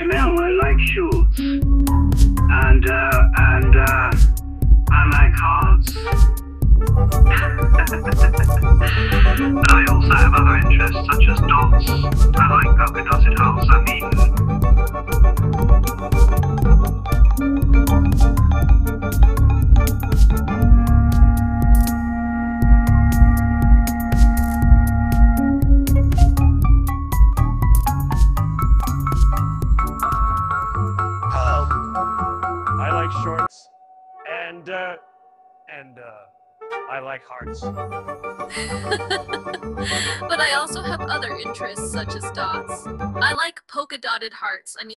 Imelda likes you, and I like hearts. I also have other interests such as dots. I like polka dotted holes. I shorts, and I like hearts. But I also have other interests such as dots. I like polka dotted hearts. I mean